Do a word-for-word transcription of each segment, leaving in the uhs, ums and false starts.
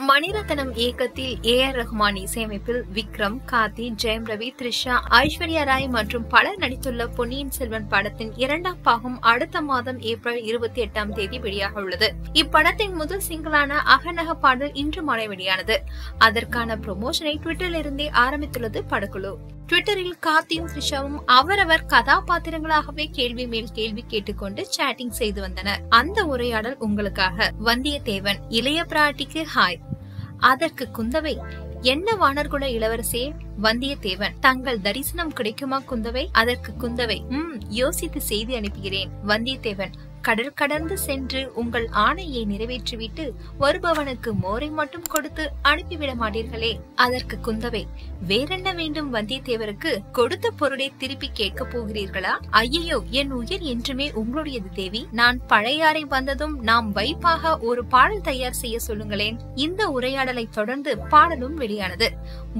Mani Ratnam Yekathil, A R. Rahman இசையமைப்பில் விக்ரம், கார்த்தி, ஜெயம் ரவி, த்ரிஷா, ஐஸ்வர்யா ராய் மற்றும் பலர் நடித்துள்ள பொன்னியின் செல்வன் படத்தின் இரண்டாம் பாகம் அடுத்த மாதம் ஏப்ரல் இருபத்தி எட்டாம் தேதி வெளியாக உள்ளது. இப்படத்தின் முதல் சிங்கிளான அகநக பாடல் இன்று மாலை வெளியானது. அதற்கான ப்ரமோஷனை ட்விட்டரிலிருந்தே ஆரம்பித்துள்ளது படக்குழு. ட்விட்டரில் கார்த்தியும் த்ரிஷாவும் அவரவர் கதாபாத்திரங்களாகவே கேள்வி மேல் கேள்வி கேட்டுக்கொண்டு சேட்டிங் செய்து வந்தனர். அந்த உரையாடல் உங்களுக்காக. வந்தியத்தேவன் இளைய பிராட்டிக்கு ஹாய். அதற்கு குந்தவை, என்ன வானர்குல இளவரசே? வந்தியத்தேவன், தங்கள் தரிசனம் கிடைக்குமா குந்தவை? அதற்கு குந்தவை, ம் யோசித்து செய்தி அனுப்புகிறேன். வந்தியத்தேவன், கடல் கடந்து சென்று உங்கள் ஆணையை நிறைவேற்றிவிட்டு வருபவனுக்கு மோரை மட்டும் கொடுத்து அனுப்பிவிட மாட்டீர்களே? அதற்கு குந்தவை, வேறென்ன வேண்டும் வந்தியத்தேவருக்கு? கொடுத்த பொருளை திருப்பி கேட்க போகிறீர்களா? ஐயோ, என் உயிர் என்றுமே உங்களுடையது தேவி. நான் பழையாறை வந்ததும் நாம் வைப்பாக ஒரு பாடல் தயார் செய்ய சொல்லுங்களேன். இந்த உரையாடலை தொடர்ந்து பாடலும் வெளியானது.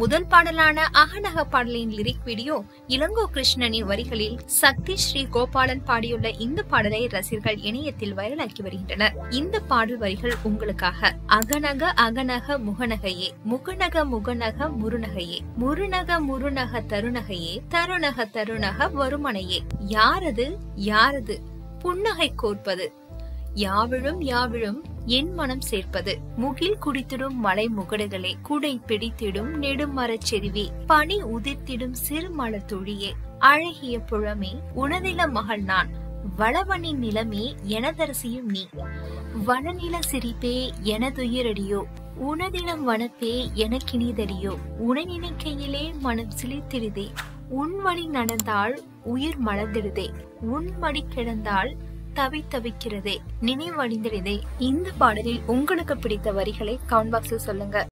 முதல் பாடலான அகநக பாடலின் லிரிக் வீடியோ இளங்கோ கிருஷ்ணனின் வரிகளில் சக்தி ஸ்ரீ கோபாலன் பாடியுள்ள இந்த பாடலை ரசிகர்கள் இணையத்தில் வைரலாக்கி வருகின்றனர். இந்த பாடல் வரிகள் உங்களுக்காக. அகநக அகநக முகநகையே, முகநக முகநக முருநகையே, முருநக முருநக தருணகையே, தருணக தருணக வருமனையே, யாரது யாரது புன்னகை கோர்ப்பது, யாவிழும் யாவிழும் என் மனம் சேர்ப்பது, முகில் குடித்திடும் மலை முகடுகளே, குடை பிடித்திடும் நெடுமரச் செறிவே, பனி உதிர்த்திடும் சிறு மலர் துளியே, அழகிய புழமே உனதில மகள் நான், வளவனி நிலமே எனதரசியும் நீ, வனநில சிரிப்பே எனதுயிரடியோ, உனதினம் வனப்பே எனக்கினிதடியோ, உன நினைக்கையிலே மனம் சிலித்திடுதே, உன்மடி நடந்தால் உயிர் மலர்ந்திடுதே, உன்மடி கிடந்தால் தவி தவிக்கிறதே நினைவடைந்திடுதே. இந்த பாடலில் உங்களுக்கு பிடித்த வரிகளை கமெண்ட் பாக்ஸில் சொல்லுங்க.